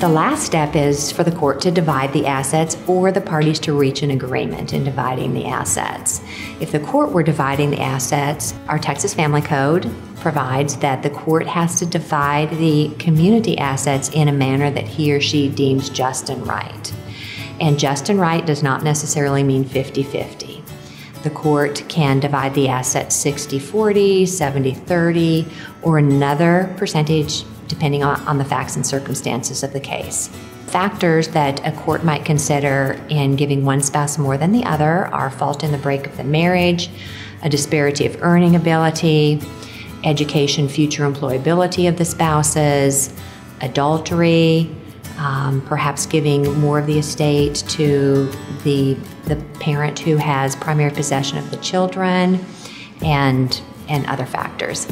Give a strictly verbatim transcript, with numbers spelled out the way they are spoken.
The last step is for the court to divide the assets or the parties to reach an agreement in dividing the assets. If the court were dividing the assets, our Texas Family Code provides that the court has to divide the community assets in a manner that he or she deems just and right. And just and right does not necessarily mean fifty fifty. The court can divide the assets sixty forty, seventy thirty, or another percentage depending on, on the facts and circumstances of the case. Factors that a court might consider in giving one spouse more than the other are fault in the break of the marriage, a disparity of earning ability, education, future employability of the spouses, adultery, um, perhaps giving more of the estate to the, the parent who has primary possession of the children, and, and other factors.